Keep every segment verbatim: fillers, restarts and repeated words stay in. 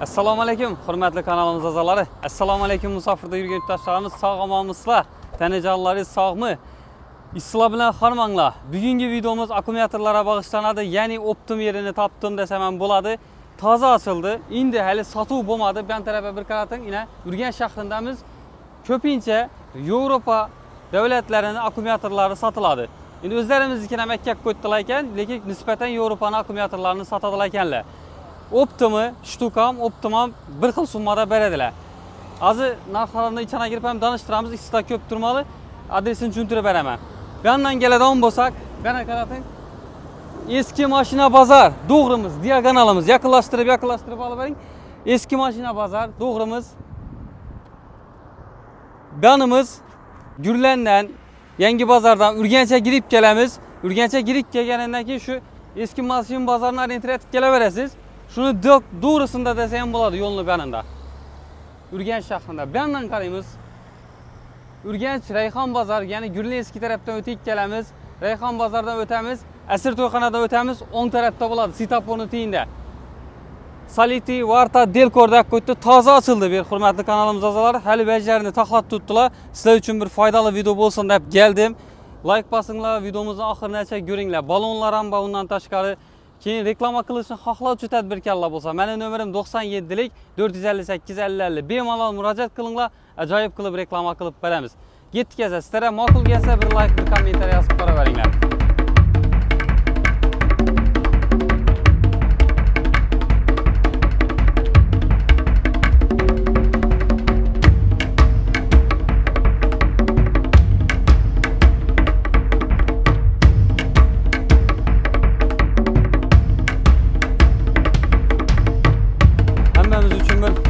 Assalomu alaykum, hurmatli kanalimiz a'zolari. Assalomu alaykum, musofirda yurgan yurtdoshlarimiz, sog'-omonmisizlar? Tanajonlaringiz sog'mi? Issiqlar bilan xormanglar. Bugungi videomiz akkumulyatorlarga bag'ishlanadi, ya'ni optim yerini topdim desam ham bo'ladi. Toza ochildi. Endi hali sotuv bo'lmadi. Bu tarafga bir qarating, ina Urganch shahridamiz. Ko'pincha Yevropa davlatlarining akkumulyatorlari sotiladi. Endi o'zlarimizniki ham akkak qo'ydilar ekan, lekin nisbatan Yevropaning akkumulyatorlarini sotadilar ekanlar. Optimi, shtukam, optimam bir xil summada beradilar. Azı narxlarni ichana kirib ham danishtiramiz, ikkisida ko'p turmalı. Adresini tushuntirib beraman. Bu yandan keladigan bo'lsak, mana qarating. Eski mashina bazar, doğrumuz, diagonalimiz yaqinlashtirib, yaqinlashtirib olib bering. Eski mashina bazar, doğrumuz. Banimiz Gürlen'den, Yangi Bazardan Urganchga girib kelamiz. Urganchga girib kelgandan keyin şu eski mashina bazarına internetga kelaverasiz. Şunu dök doğrusunda desem buladı yolunu yanında. Urganch şahrında. Bir yandan karayımız. Urganch Rayhan Bazar, yani Gürle eski taraftan öteyik gelemiz. Rayhan Bazar'dan ötemiz. Esir Toyxana'dan ötemiz. on tarafta buladı. Sitaponu tiyinde. Saliti, Varta, Delkordak koydu. Taza açıldı bir hürmetli kanalımız azalar. Hali becerilerini taklat tuttular. Sizler için bir faydalı video olsun da hep geldim. Like basınla, videomuzun ahırına çek görünle. Balonlaran bağından taşkarı. Keyin reklama qilishni xohlovchi tadbirkorlar bo'lsa, meni nömrəm dokson yettilik dört yüz elli sekiz elli elli bemalol murojaat qilinglar, ajoyib qilib reklama qilib beramiz. Yetkazsa, sizlarga ma'qul kelsa bir like, bir kommentariy yozib qo'yaveringlar.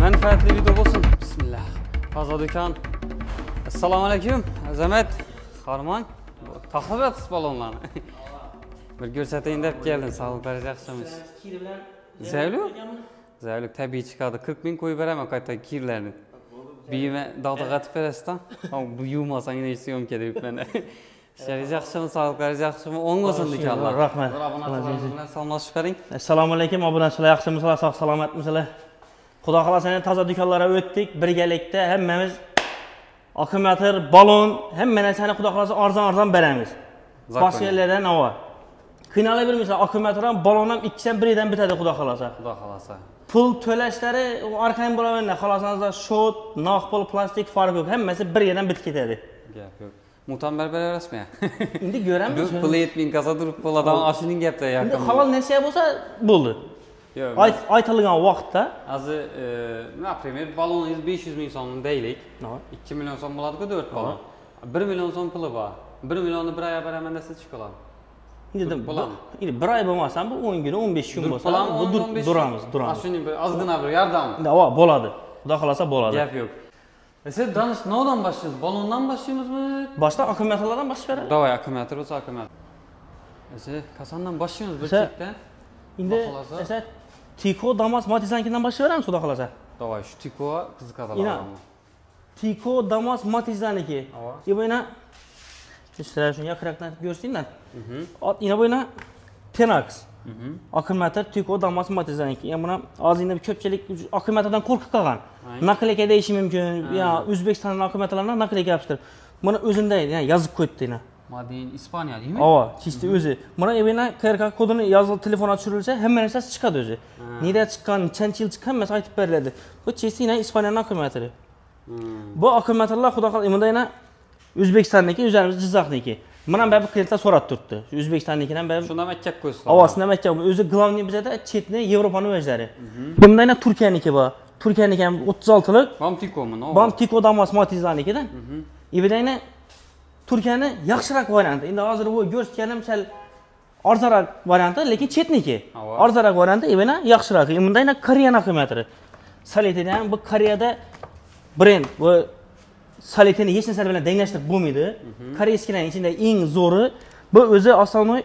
Manfaatli video bo'lsin. Bismillah. Toza do'kon. Assalomu alaykum. Azamat, Xormon. Taxlabyapsiz balonlarni. Bir ko'rsatayin deb keldim. Sog'liq darajasimiz. Kirlar. Zavlik. Zavlik tabiiy chiqadi. qirq ming qo'yib beraman qayta kirlarni. Buyma dog'dog'atib berasiz-da. Ha, bu yuvmasangiz hech yo'm kelib menda. Ishlaringiz yaxshimi? Sog'liq darajasi yaxshimi? O'ng bo'lsin dekanlar. Rahmat. Obunachilar bilan salomlashib bering. Assalomu alaykum. Obunachilar yaxshimisizlar? Sog' salomatmisizlar? Xudo xolasa yana toza dükanlara ötdik. Birgalikda hammamiz akkumulyator, balon, hamma narsani Xudo xolasa arzon-arzon beramiz. Boshqa yerlarda nima bor? Qiynalib bilmaysan, akkumulyator ham, balon ham ikkisidan biridan bitadi Xudo xolasa. Xudo xolasa. Pul to'lashlari orqadan bo'laveradi. Xolasanizda shot, naqd, plastik farqi yo'q. Hammasi bir yerdan bitib ketadi. Gap yo'q. Muhtamber berasmi ya? Endi ko'ramiz. dört ming qaza turib bo'ladigan ashining gapda yaqin. Endi halol narsa bo'lsa bo'ldi. Ay aytılgan vaqtda azı na primer baloningiz besh yuz ming so'mning deylik. ikki million so'm bo'ladi-ku dört balon. bir million so'm puli bor. bir millionni bir oyga beraman desa chiqalar. Endi balon. Endi bir oy bo'lmasa bu o'n kun, o'n besh kun bo'lsa, bu duramiz, duramiz. Shuning bir ozgina bir yordam. Endi va bo'ladi. Xudo xolasa bo'ladi. Gap yo'q. Siz danish nodan boshlaysiz, balondan boshlaymizmi? Boshda akkumulyatorlardan boshlaveramiz. Davay, akkumulyator o'z akkumulyator. Siz kasandan boshlaymiz bir chekdan. Endi esa Tiko, Damas, Matiz'dankinden başlayalım mı? Davay, şu Tiko'a kızı katılalım. Tiko, Damas, Matiz'daki. Yine böyle... Üsteler şunu yakıraktan görsün lan. Yine böyle... Tenax. Akkumulyator, Tiko, Damas, Matiz'daki. Yani buna ağzında bir köpçelik akkumulyatordan korku kalan. Nakleke değişim mümkün. Ya Uzbekistan'ın akkumulyatorlarına nakleke yapıştır. Buna özündeydi, yani yazık koydu yine. Madin İspanya değil mi? Ava, çizdi özü. Bana evine K R K kodunu yazılı telefona çürülse hemen esas çıkadı özü. Nereye çıkan, çen yıl çıkan mesela aytıp verildi. Bu çizdi yine İspanya'nın akkumulyatorları. Bu akkumulyatorlar Xudo xolasa imda yine Uzbekistan'daki, üzerimiz Jizzax'daki. Bana böyle kreditler sorat tuttu. Uzbekistan'dakinden böyle... Şundan mekkak koysun. Ava, şundan mekkak. Özü glavni bize de çetine Evropa'nın özleri. Bunda yine Türkiye'ninki var. Türkiye'ninki otuz altılık. Bam Tiko mu? Bam Tiko Damas Matiz'danki'den. Evde yine... Turkiyani yaxshiroq varianti. Endi hozir bu ko'rsatganim sal arzonroq varianti, lekin chetniki. Arzonroq varianti yana yaxshiroq. Bunda yana Koreyaning akkumulyatori. Salitini ham bu Koreyada brend, bu salitini hech narsa bilan tenglashtirib bo'lmaydi. Koreyskilarning ichidagi eng zo'ri bu o'zi asosiy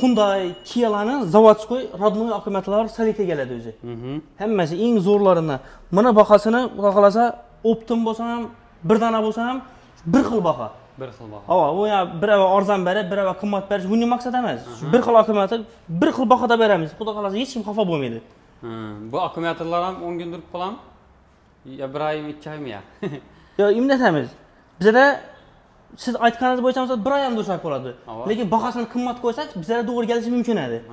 Hyundai, Kia'larning zavodskoy rodnoy akkumulyatorlari salitiga keladi o'zi. Hammasi eng zo'rlaridan. Mana bahosini xohlasa optim bo'lsa ham, bir dona bo'lsa ham bir xil baha. Bir xil baha. Ava, bu ya bir ava arzan berib, bir ava qimmat berib, bu ne maksat emas. Bir xil akkumulyator, bir xil bahada beramiz. Xudo xolasa hech kim xafa bo'lmaydi. Hmm, bu akkumulyatorlarım on gündür falan ya bir ayım iki ayım ya. Ya imdat temiz. Bizlere siz aytkanınız boyunca mesela bir ayım dursak boladı. Lekin bahasını kımmat koysak bizlere doğru gelişi mümkün edi.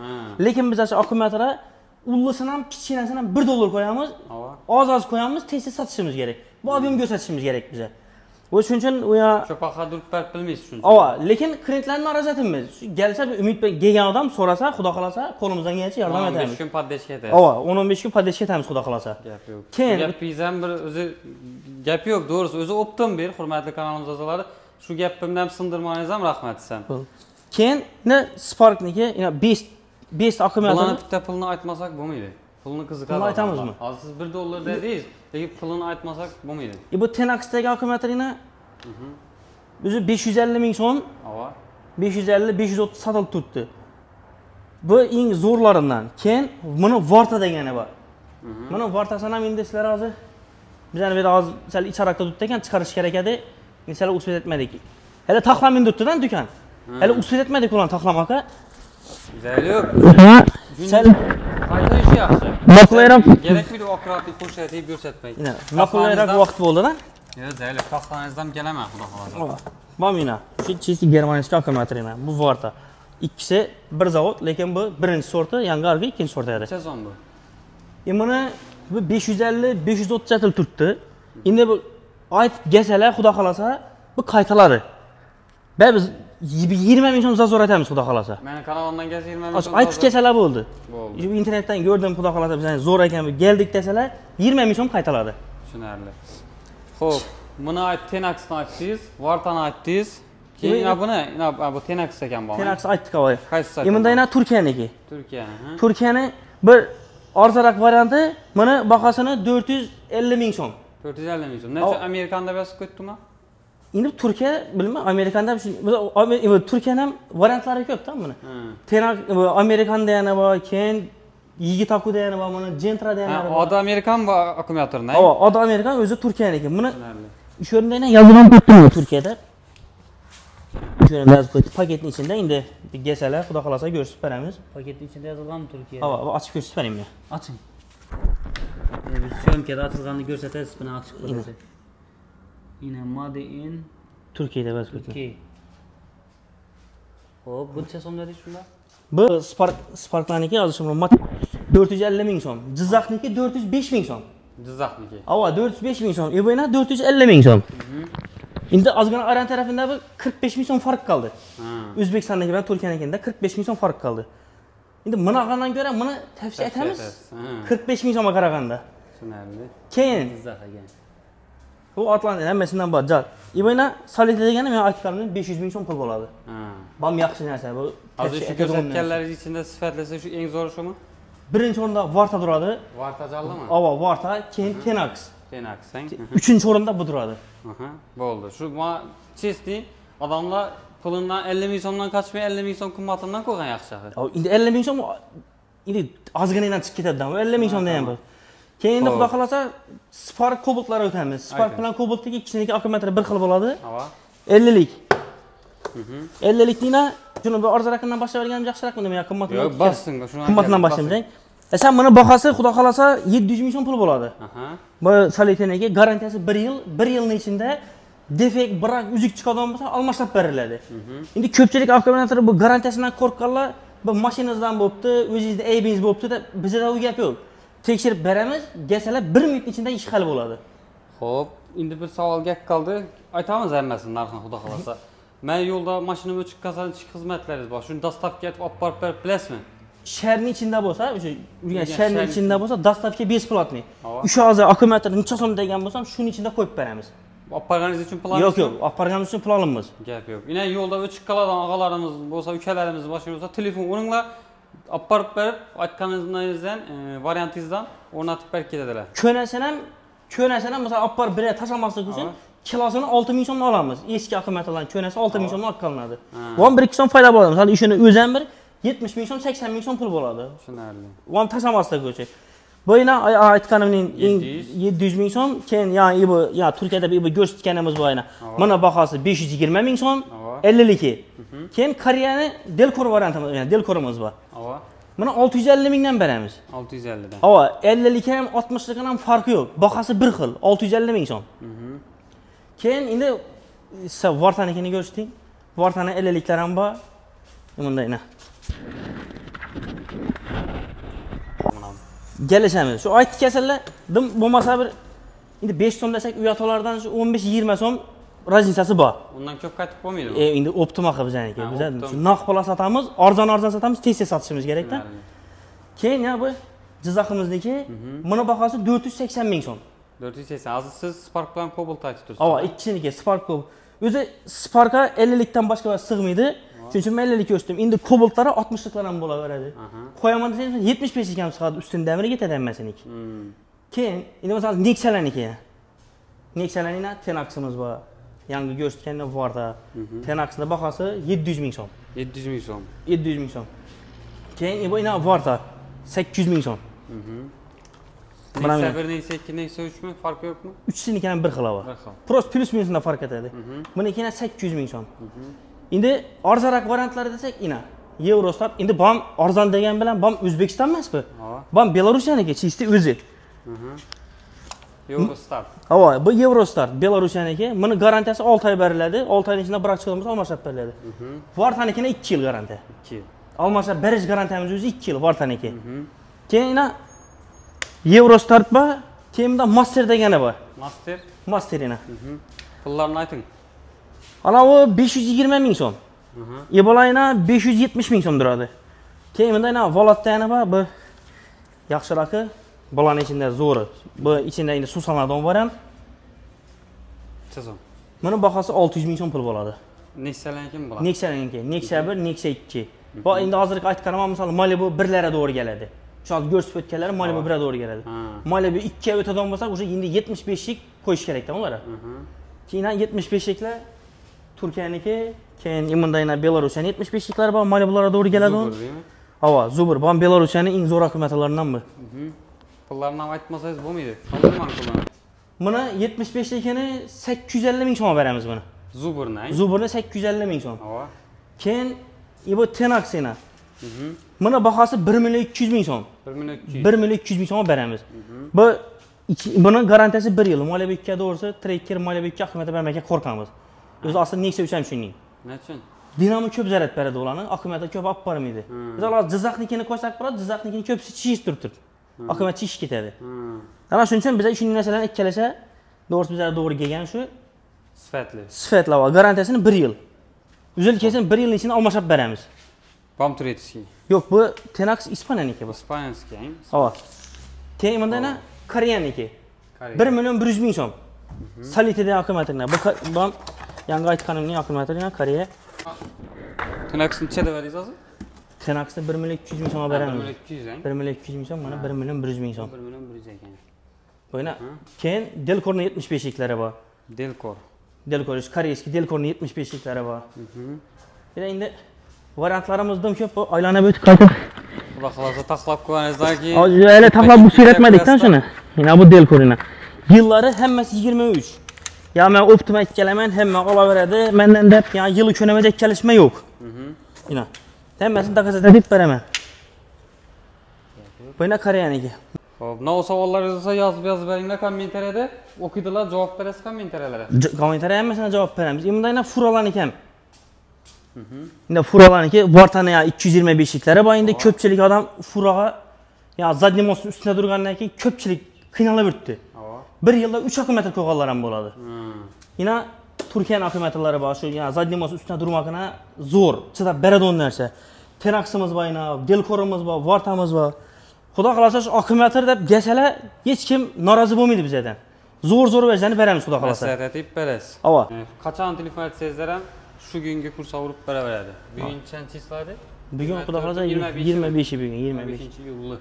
Lekin biz aşağı akkumulyatora ullusundan piçinesinden bir dolar koyamız, az az koyamız, tesis satışımız gerek. Bu abim göz satışımız gerek bize. O çünkü o ya. Çok akıllı durmak bilmeyiz çünkü. Ava, lekin kreditlerini arazatımız. Gelse bir ümit bey gelen adam sorarsa, Xudo xolasa kolumuzdan gelirse yardım ederiz. on beş gün paddeşke ederiz. Ava, on on beş gün paddeşke ederiz Xudo xolasa. Gap yok. Ken, gap bizden bir özü, gap yok doğrusu. Özü optim bir, hürmetli kanalımız azaları. Şu gapimden sındırmanızdan rahmet etsem. Ken, ne Spark'niki, yine beş akım yatırım. Bulanın bitti pulunu aytmasak bu muydu? Pulunu kızıklar aytamız mı? Az siz bir dolar dediyiz. Peki pulunu aytmasak bu muydu? E bu ten X'deki akım yatırımına bizi beş yüz elli bin son beş yüz elli beş yüz otuz satılık tuttu. Bu en zorlarından. Ken bunu varta degeni var. Bunu vartasına mindesler azı. Biz hani böyle az iç harakta tuttuyken çıkarış gerekedi. Mesela usvet etmedik. Hele taklamin tuttudan dükkan. Hele usvet etmedik olan taklamaka. Güzel yok. Sen hayda işi yapsın. Maklayram. Gerek miydi o akratı koşatayı görsetmek? Maklayram vakti oldu lan. Evet, zeyli. Taxtanızdan gelemem Xudo xolasa. Mamina. Şu çizgi Germaniyaski akkumulyatorlar. Bu varta. İkisi bir zavod, lekin bu birinci sorti, yangi argi ikinci sorti edi. Sezon bu. Emini bu beş yüz elli beş yüz otuz satil turtdi. Endi bu aytib kelsalar Xudo xolasa bu qaytalari. Ve biz yirmi bin so'm zor etamiz Xudo xolasa. Meni kanalımdan gelse yirmi bin so'm. Aytib kelsalar bo'ldi. Bu internetten gördüm Xudo xolasa bizani zor ekan geldik deseler yirmi bin so'm qaytaladi. Tushunarli. Xo'p, buni ten X'ni aytdingiz, Vartani aytdingiz. Keyin yana buni, bu ten X ekan bu. ten X aytdik avval. Qaysi? Endi yana Turkiyaniki. Turkiya, ha. Turkiyani bir ortaroq varianti, mana bahosini dört yüz elli bin so'm. dört yüz elli bin so'm. Necha Amerikanda bosib ketdimi? Endi Turkiya, bilmayman, Amerikanda ham Turkiyaning ham variantlari ko'p da buni. ten X Amerikanda yana bor, keyin Yigit Aku dayana var, bana Gentra dayana var. Adı Amerikan bu akkumulyatorun değil mi? Adı Amerikan, özü Türkiye'deki. Bunu iş önündeyken yazılan koydum Türkiye'de. İş önünde yazıp koydum. Paketin içinde indi. Bir gelseler, Xudo xolasa görsüp veremiz. Paketin içinde yazılan mı Türkiye'de? Ava, açıp görsüp vereyim ya. Açın. Biz sömkede açılganını görseteriz, bana açıp koyduk. Yine Made in... Türkiye'de bazı koydum. Türkiye. Hop, bu sezon dedi şunda. Bu Spark Spark'niki yazışım dört yüz elli bin so'm. Jizzaxniki dört yüz beş bin so'm. Jizzaxniki. Ava dört yüz beş bin so'm. E bu yana dört yüz elli bin so'm. Endi azgina aran tarafında bu kırk beş bin so'm fark kaldı. O'zbekistondagi bilan Turkiyanikida kırk beş bin so'm fark kaldı. Endi bunaqandan ko'ra buni tavsiya etamiz. kırk beş bin so'mga qaraganda. Tushunarli. Keyin Jizzaxga. Bu Atlantik hammasidan bor. Jar. E bu yana Solidda degani men aytganimdan beş yüz bin so'm pul bo'ladi. Bam yaxshi narsa bu. Hozir shu ko'rsatganlaringiz ichida sifatlasa shu eng zori shumi? Birinci orunda Varta duradı. Varta canlı mı? Ava Varta, keyin ten X. ten X. Üçüncü orunda bu duradı. Bu oldu. Şu ma çizdi adamla pulundan elli bin so'mdan kaçmıyor, elli bin so'm qimmatından qo'ygan yaxshi axir. Endi elli bin so'm endi ozginadan chiqib ketadi ham. elli bin so'mdan ham bu. Keyin endi Xudo xolasa Spark Cobalt'lara o'tamiz. Spark bilan Cobalt'dagi ikkisiniki akkumulyator bir xil bo'ladi. ellilik. ellilik nina şunu bu arzarakinden başlayalım yaxşırakmı demek ya qimmatdan. Yo'q, bassın. Qimmatdan başlayacak. E sen buni bahası Xudo xolasa yedi yüz bin so'm pul bo'ladi. Bu Solida'niki garantiyasi bir yıl, bir yılın içinde defekt, bırak, uzuk çıkadan bo'lsa almashtirib beriladi. Endi ko'pchilik akkumulyator bu garantiyasidan korqqanlar, bu mashinangizdan bo'pti, o'zingizda aybingiz bo'pti-da, bizda u gap yo'q. Tekshirib beramiz, kelsalar bir minut ichida ish hal bo'ladi. Xo'p, endi bir savolga qoldi. Aytamiz hammasini narxini Xudo xolasa. Ben yolda maşınımı uçuk kasanın çık hizmetleriniz var. Şunu dastafke etip apar per ples mi? Şerni içinde bolsa, Urganch şerni içinde bolsa dastafke beş pul atmayın. Uşu azı akkumulyatorda niçe so'm degan bo'lsam, şunun içinde koyup veremiz. Aparganınız için pul alınmaz? Yok yok, aparganınız için pul alınmaz. Gap yok. Yine yolda uçuk kalardan ağalarımız bolsa, ukalarımız başında olsa telefon onunla apar per aytganingizdan, e, variantingizdan o'rnatib berib ketadilar. Ko'nasini ham, ko'nasini ham mesela apar bire tashlamaslik uchun kilosini olti ming so'mdan olamiz. Eski akkumulyatorlarning ko'nasi olti ming so'mdan olinadi. O'm bir ikki so'm foyda bo'ladi. Masalan, ishini o'zam bir yetmish ming so'm, seksen ming so'm pul bo'ladi. Tushunarli. O'm tashlamaslik uchun. Bu yana aytganimning yedi yüz ming so'm, keyin ya'ni bu ya Turkiyada bu ko'rsatganimiz bu yana. Mana bahosi beş yüz yirmi ming so'm, ellilik. Keyin Koreyani Delcor variantimiz, ya'ni Delcor'imiz bor. Buna altı yüz əlli mindən bərəmiz. altı yüz əllidən. Ava, əllilikə həm altmışlıqın həm farkı yox. Baxası bir xil, altı yüz əlli min son. Keyin, indi sizə vartanikini görsətin. Vartana əlliliklərəm var. Bunda inə. Gəlişəmiz. Şu aytı kəsərlər, bu masa bir beş son dəsək, uyatolardan on beş iyirmi son razinsəsi var. Ondan köp qatıb o muydu? E, indi optim axı bizə. Naqbala satamız, arzan-arzan satamız, tez-tez satışımız gərəkdən. Keyin ya bu cızaqımızdaki, buna baxası dörd yüz səksən min son. dörd yüz səksən, azı siz Spark'dan Cobalt açıdırsınız. Ava, ikisindeki Spark Cobalt. Özü Spark'a əllilikdən başqa sığmıydı. Çünkü mən əllilik göstüm. İndi Cobalt'lara altmışlıqlarla bola verədi. Koyamadı sen yetmiş beş ikən sıxadı, üstünü dəmiri get edənməsinik. Keyin, indi məsələn, neksələnikə. Neksələnikə ten aksımız var. Yangı göstərkəndə var da, ten aksında baxası yeddi yüz min son. yeddi yüz min son. yeddi yüz min son. Keyin, bu ina var da, səkkiz yüz min son. Neyse bir, neyse iki, neyse üç mü? Farkı yok mu? üçsünikənin bir xıla var. Prost plus minusunda fark edədi. Bunikənin səkkiz yüz min son. İndi arzarak variantları desek, ina. Eurostat, indi bam arzan degen bilen, bam Özbekistan məhz bu. Bam Belarusyaniki, çizdi özü. Eurostat. Hava, bu Eurostat, Belarusyaniki. Bunun garantiyası altı ay bərilədi, altı ayın içində bırakçılığımız Almaşab bərilədi. Vartanikine iki il garantiya. iki il. Almaşab bəriz garantiyamız özü iki il, Vartaniki. Keyin, ina, Eurostat var, keyin da master degeni var. Master? Master, ina. Pullarını aytın. Ana o beş yüz iyirmi min son. Ebolayına beş yüz yetmiş min son duradı. Keyimdə ina valat dəyəni var, bu yaxşı rakı. Balanın içində zoru. Bu içində indi su sanadan var həm. Sezon. Bunun baxası altı yüz min son pul boladı. Neksələnin kim boladı? Neksələnin ki, Neksəbir, Neksəki. Bax, indi hazırlık ayt qarama, misal Malibu birlərə doğru gələdi. Şu an görsüb ötkələri Malibu birə doğru gələdi. Malibu ikkiyə ötədən basaq, indi yetmiş beşlik koyuş gərəkdən onlara. Ki inan yetmiş beşliklə Türkiye'ninki, keyin imandayına Belarusyanı yetmiş beşlikler var, Malibulara doğru gələdi on. Zubur değil mi? Hava, Zubur. Bana Belarusyanı in zor akımatılarından mı? Pullarına aytmasayız bu muydu? Anladın mı pullarına? Buna yetmiş beşlikini səkkiz yüz əlli min sona verəmiz bunu. Zubur ne? Zubur'da səkkiz yüz əlli min son. Hava. Keyin, bu ten aksına. Buna baxası bir milyon iki yüz min son. bir milyon iki yüz min. bir milyon iki yüz min sona verəmiz. Bu, bunun garantiyası bir yıl. Malibu ikkiyə doğrusu, Trekker, Malibu ikkiyə akımatı verməkə korkamız. Özü aslında neyse üçün üçün. Ne üçün? Dinamı köp zərət bərədə olanı, akımiyyətə köp apparım idi. Mesela cızaqnikini koysak bura, cızaqnikini köpsi çiş dürtür. Akımiyyət çiş getədi. Ana şun üçün bizə üçün nəsələn ek kələsə, doğrusu bizlərə doğru gələn şu sifətli. Sifətli var, garantiyasını bir yıl. Üzül kesin bir yılın içində almaşab bərəmiz. Bam türetiski? Yox, bu ten aks İspaniyaniki bu. İspaniyanski, ayım? Hava. Teyimində nə? Koreyaniki. bir milyon bir yüz min son. Salitədə akımiyyətində. Yangı aytqanımın akımatlarına kareye. ten aksını neçə də veririz azı? ten aksını bir milyon iki yüz min sona verəmiz. bir milyon iki yüz min son, bana bir milyon bir yüz min son. bir milyon bir yüz min. Boyuna, keyin Delkor'un yetmiş beşlikləri var. Delkor. Delkor, Koreyeski Delkor'un yetmiş beşlikləri var. Bir də indi variantlarımızdan köp, bu aylana böyük qalqıq. Qulaqlarca taxlaq qoyanızlar ki... Elə taxlaq bu sürətmədikdən şuna. Yine bu Delkor'una. Yılları həmməsi iyirmi üç. Ya mən optimə gələmən, həm mən ala verədi, məndən də yılı könəməcək gəlişmə yox. İnan, həmməsin daqazət edib bərəmən. Bəyinə Koreyaniki. Nə o savallar yazısa yazıb-yazıb bərəmdə kommentarədə, oqıdılar, cavab bərəsi kommentarələrə. Kommentarə həmməsinə cavab bərəmiz. İmdə ilə Furalanıkəm. İndə Furalaniki, Vartanaya iki yüz iyirmi beşliklərə bayındı, köpçilik adam Furağa, ya Zadnimosun üstündə durğanlarki, köpçilik qınalı bürtdü. Bir yılda üç akımetr koğallarım boladı. Yine Türkiye'nin akımetrları başlıyor. Zadnimosun üstüne durmakına zor. Çıta berede onun derse. ten aksımız var yine, Delkor'umuz var, Vartamız var. Xuda qalasa akımetr de geçele hiç kim narazı bu muydu bizden? Zor zor vericilerini veremiz Xuda qalasa. Meseret deyip veririz. Ama. Kaçan telefon etsizlerim şu günkü kursa vurup bere verdi. Bugün çen çizlerdi? Bugün Xuda qalasa iyirmi beşi bugün. iyirmi beşinci yıllı.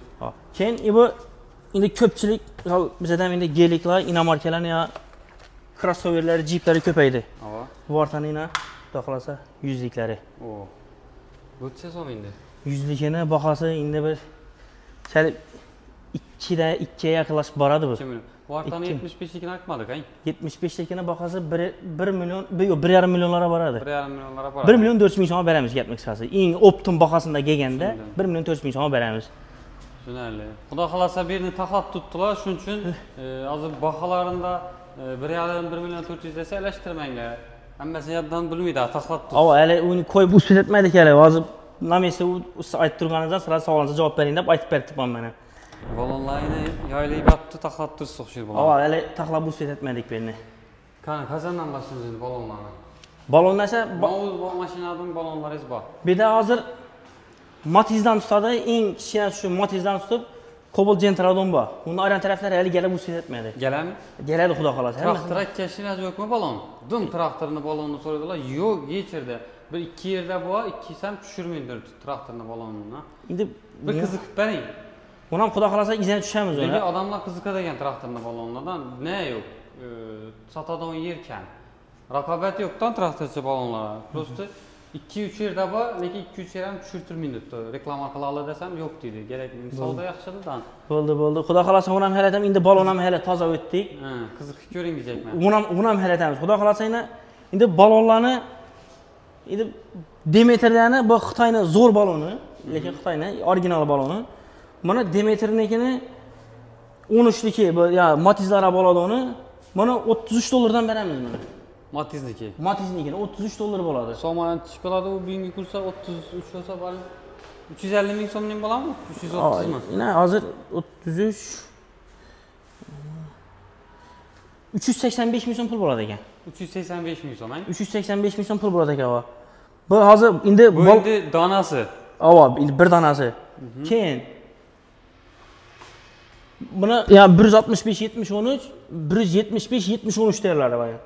Keyin bu İndi köpçilik, bizədən indi geliklər, ina markalarına ya crossoverləri, jeepləri köpəkdir. Vartanı ilə daxılasa yüzlükləri. Bu sezon indi? yüzlüklərinə baxası indi bir ikide ikkiye yaklaş baradı bu. Bu haftanın yetmiş beşlikini akmadık ha? yetmiş beşlikini bakası bir milyon bir milyon, bir milyon, bir milyon baradı. bir milyon baradı. bir milyon dört yüz bin insana beremiz getmek sırası. İn optum bakasında gelgende bir milyon dört yüz bin insana beremiz. Şunarlı. Xudo xolasa birini taxlab tuttular. Şunun üçün e, azı baxalarında e, bir milyon dört yüz dese eleştirmengler. Hammasi yaddan bilmiydi ha, taxlab tuttu. Ama öyle onu koyup usul etmedik hele. Azı namesi ayıp durganınızdan sıra sağlanıza cevap verin deyip ayıp verdik bana bana. Vallahi yine yaylayıp attı, taxlab tuttu soğuşur bana. Ama öyle taxlab usul etmedik birini. Kanka, kazandan başlıyoruz şimdi balonlarına. Balonlar ise... Ba Mavuz maşinadın balonlarıyız bak. Bir de hazır... Matiz'dan tutadı, en kişiyen şu Matiz'dan tutup Kobol Centradon var. Bunun ayran tarafları eli gelip usul etmedi. Gelen mi? Geledi Xudo xolasa. Traktırak keşinaz yok mu balon? Dün traktörünü balonunu soruyorlar. Yok, geçirdi. Bir iki yerde bu var, iki sen düşürmüyordur traktörünü balonuna. Şimdi... Bir kızık benim. Bundan Xudo xolasa izine düşemiz öyle. Peki adamlar kızıka da gel traktörünü balonlardan. Ne yok? Ee, Satadon yerken. Rakabet yoktan traktörcü balonlara. Prosto. iki üç yerda var, lekin iki üç yerim düşürtülmündü. Reklam arkalı alır desem yok dedi. Gerek misalda yaxşıdır da. Buldu, buldu. Xudo xolasa onam hələ etəm, indi balonam hələ taza ötdik. Hə, qızıq görün deyəcək mən. Onam, onam hələ etəmiz. Xudo xolasa ilə indi balonlarını indi Demeterlərini bu Xitayın zor balonu, lekin Xitayın orijinal balonu. Mana Demeternikini on üçlüki bu ya Matizlara balonu. Mana otuz üç dollardan verəmiz mənə. Matizniki. Matiznikini otuz üç dollar boladı. Somanın çıkaladı o bugünkü kursa otuz üç olsa bari üç yüz elli bin somnin bola mı? üç yüz otuz mı? Yine hazır otuz üç üç yüz seksen beş bin som pul boladı. üç yüz seksen beş bin som. üç yüz seksen beş bin som pul boladı hava. Bu hazır indi bu indi danası. Ava bir danası. Keyin buna ya bir yüz altmış beş yetmiş on üç bir yüz yetmiş beş yetmiş on üç derler bayan.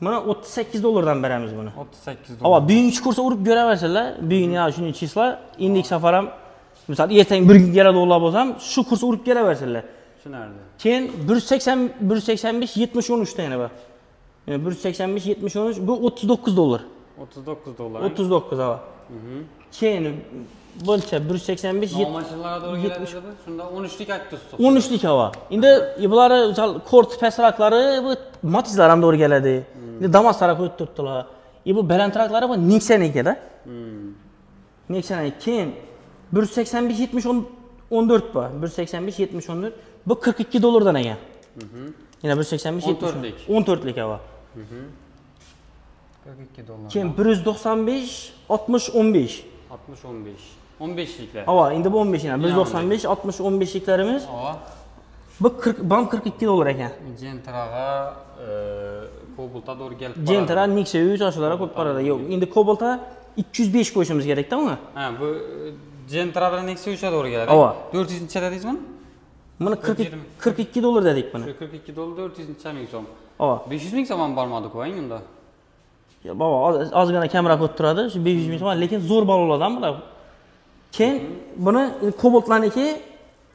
Bana otuz sekiz dollardan veremiz bunu. otuz sekiz dolar. Ama büyük kursa vurup göre verseler, büyük ya şunu çizseler, indik safaram, mesela yeten bir gün yere dolar bozam, şu kursa vurup göre verseler. Şu nerede? Keyin bir yüz seksen beş yetmiş on üçte yani bak. Yani bir yüz seksen beş yetmiş on üç bu otuz dokuz dolar. otuz dokuz dolar. otuz dokuz hava. Hı hı. Keyin bolca bir yüz seksen beş yetmiş. Normallara doğru gelebilir. Şunda on üçlük aktı tuttu. on üçlük hava. İndi bunları misal kort pesrakları bu Matizlara doğru geledi. İndi Damas tarafı tuttular. İ bu belentrakları bu Nixen'e de. Hmm. Nixen'e kim? bir yüz seksen beş yetmiş on dört bu. bir yüz seksen beş yetmiş on dört. Bu kırk iki dolardan ege. Hı hı. Yine bir yüz seksen beş yetmiş on dört. on dörtlük hava. Hı hı. kırk iki dolar. Kim? bir yüz doksan beş altmış on beş. altmış on beş. on beşlikler. Ava, indi bu on beş yani. bir yüz doksan beş altmış on beşliklerimiz. Ava. Bu kırk, bam kırk iki dolar eken. Centrağa, e, Kobolt'a doğru gelip para. Centrağa, Nix'e üç aşılara kop parada. Yok, indi Kobolt'a iki yüz beş koşumuz gerek değil mi? Ha, bu Centrağa, Nix'e üçe doğru gelir. Ava. dört yüz içe dediniz mi? Bana kırk iki dolar dedik bana. kırk iki dolar dört yüz içe mi yüksem? Ava. beş yüz bin zaman barmadık o ayın da. Ya baba az, az gana kamera kotturadı, şu beş yüz bin zaman, lekin zor balol adam da. Ken bunu Kobolt'larındaki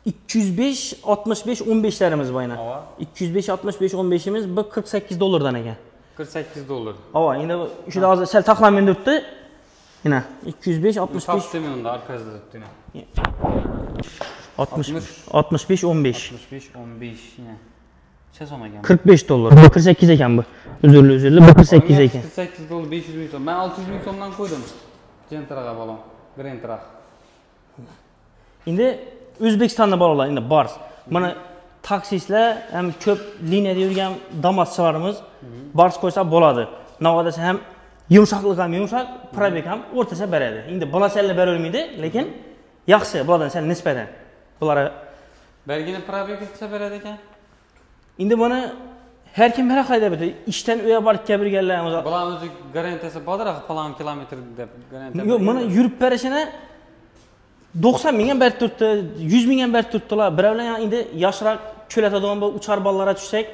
iki yüz beş altmış beş on beşlerimiz bayına. iki yüz beş altmış beş on beşimiz bu kırk sekiz dolardan eken. kırk sekiz dolar. Ava, yine bu şu da az sel taklam indirtti. Yine iki yüz beş altmış beş. Tap demiyorum da arkası döktü yine. altmış beş on beş. altmış beş on beş yine. kırk beş dolar. kırk sekiz eken bu. Özürlü özürlü. Bu kırk sekiz eken. kırk sekiz dolar beş yüz bin son. Ben altı yüz bin sondan koydum. Centrağa balon. Grand Trak. İndi Özbekistan'da balonlar indi bars. Bana taksistle hem köp liniyada yürüyen damasçılarımız bars koysa boladı. Navadası hem yumuşaklık hem yumuşak, probek hem ortası beredi. İndi balası elle berölmeydi. Lekin yaxşı boladan sen nispeten. Bunlara... Belginin probek etse beredi eken? İndi bana her kim merak edebilir. İşten öyle barık kabir gelirler. Bulan özü garantisi badarak falan kilometre garantisi. Yok bana yürüp verişine doksan binen bert tuttu, yüz binen bert tuttular. Birevle yani indi yaşlar çölete donba uçar ballara düşsek.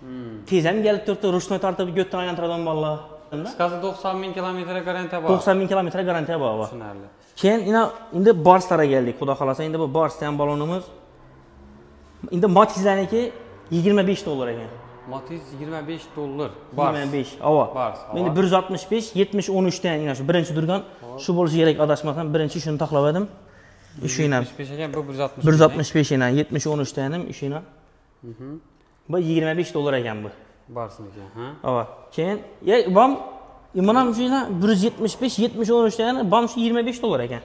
Hmm. Teyzem gelip tuttu, ruşunu tartıp götten ayran taradan balla. Kıskası doksan bin kilometre garantiye bağlı. doksan bin kilometre garantiye bağlı. Şunlarla. Keyin yine indi Barslara geldik. Xudo xolasa indi bu Bars'tan balonumuz. İndi Matiz'lerdeki yigirme beş dolar ekan. Matiz yigirme beş dolar. Bars. yigirme beş. Ava. Bars. Endi bir yüz altmış beş yetmiş on üçten yine şu birinci durgan. Şu bolishi gerek adaşmasam birinci şunu taxlab edim. üçüyle. Bu bir yüz altmış beş ile. yetmiş on üç tane üçüyle. Bu iyirmi beş dollar ekan bu. Barsın ekan. Ha. Keyin bam imanam uchuyla bir yüz yetmiş beş yetmiş on üç tane bam şu iyirmi beş dollar ekan.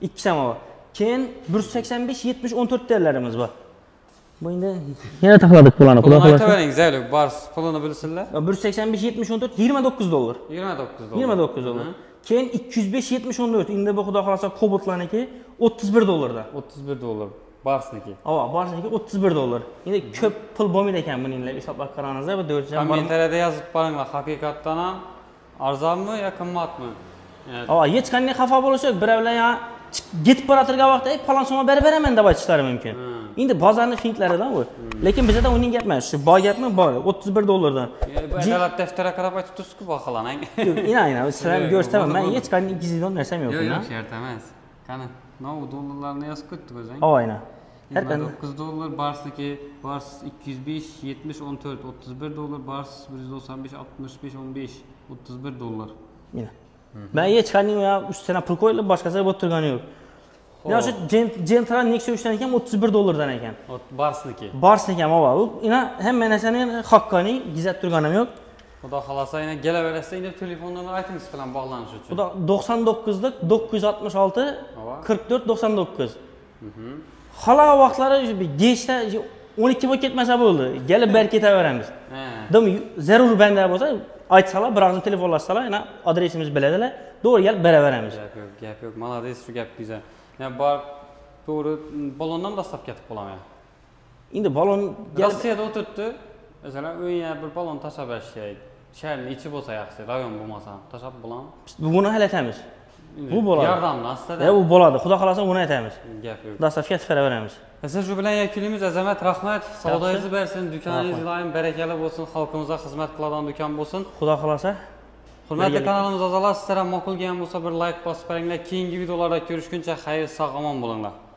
İki sam var. Keyin bir yüz seksen beş yetmiş on dört değerlerimiz var. Bu indi yana taxladık planı. Qulaq asın. Aytavering zaylı bars planı bilsinler. bir yüz seksen beş yetmiş on dört yirmi dokuz dollar. yirmi dokuz dollar. yirmi dokuz dollar. Keyin iki yüz beş yetmiş on dört indi bu xudo xolasa Cobotlarniki otuz bir dollarda. otuz bir dollar. Barsniki. Ava, barsniki otuz bir dollar. Endi köp pul bo'lmaydi ekan buninglar hisoblab qarangizlar va dörd yuz. Kommentariyada yazib qo'yinglar, haqiqatdan ham arzonmi yo qimmatmi? Ava, hech qanday xafa bo'lish yo'q. Birovlar ham ketib boratirgan vaqtda "Palon so'ma berib beraman" deb aytishlari mumkin. Endi bozorning xintlaridan bu. Lekin bizda uning gapmi? Shu bor gapmi? Bor. otuz bir dollardan. Adalat daftariga qarab aytib tursiz-ku, baholanang. Yo'q, ina-ina, sizlarga ko'rsataman. Men hech qanday gizlidan narsam yo'q. Yo'q, shart emas. Qani, nol dollarlarni yozib qo'ydik o'zing. Aynan. dokuz dollar barsniki, bars iki yüz beş yetmiş on dört otuz bir dollar, bars bir yüz doksan beş altmış beş on beş otuz bir dollar. Mina. Ben hech qanday ya üstüne pul qo'yilib boshqasiga o'tirgani yo'q. Ya şu Gentra Nexia üçten ekan otuz bir dollardan ekan. Barsniki. Barsniki ham va bu ina hamma narsani haqqoniy gizlab turganim yo'q. Xudo xolasa ina kelaversa indi telefonlarni aytimiz bilan bog'lanish uchun. Xudo doksan dokuzlik dokuz yüz altmış altı kırk dört doksan dokuz. Hala vaxtları bir geçte on iki vakit mesela oldu. Gelip belki taveremiz. Değil Zerur bende olsa açsalar, bırakın telefonlaşsalar, yani adresimiz belediler. Doğru gelip beraberimiz. Gap yok, gap yok. Mal adres şu gap güzel. Yani bar doğru balondan da sap getip olamaya. Şimdi balon... Rossiyada oturttu. Mesela öyle bir balon taşa başlayıp, şehrin içi boza yaksı, rayon bulmasa, taşa bulam. Bunu hele temiz. Bu boladı. Yardımla aslında. Ya bu boladı. Xudo xolasa buni aytamiz. Gap yo'q. Dastlabki sifara beramiz. Siz shu bilan yakunimiz. Azamat, rahmat. Savdoingiz bersin, do'koningiz doim barakali bo'lsin, xalqimizga xizmat qiladigan do'kon bo'lsin. Xudo xolasa. Hurmatli kanalimiz a'zolari, sizlar ham ma'qul bo'lgan bo'lsa bir like bosib beringlar. Keyingi videolarda ko'rishguncha xayr, sog' omon bo'linglar.